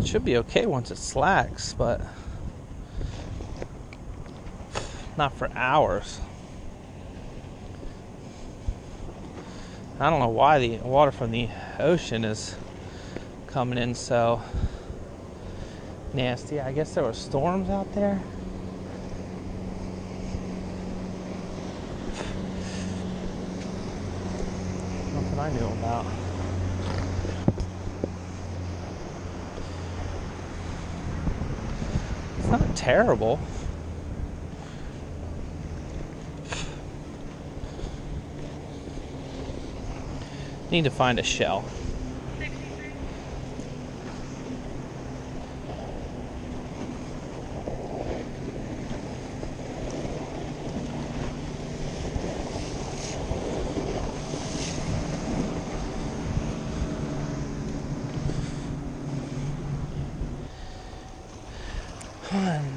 It should be okay once it slacks, but not for hours. I don't know why the water from the ocean is coming in so nasty. I guess there were storms out there. Nothing I knew about. It's not terrible. Need to find a shell. One,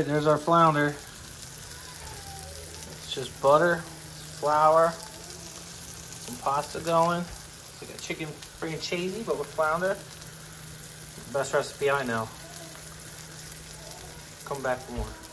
right, there's our flounder. It's just butter, flour, some pasta going. It's like a chicken franchise, but with flounder. Best recipe I know. Come back for more.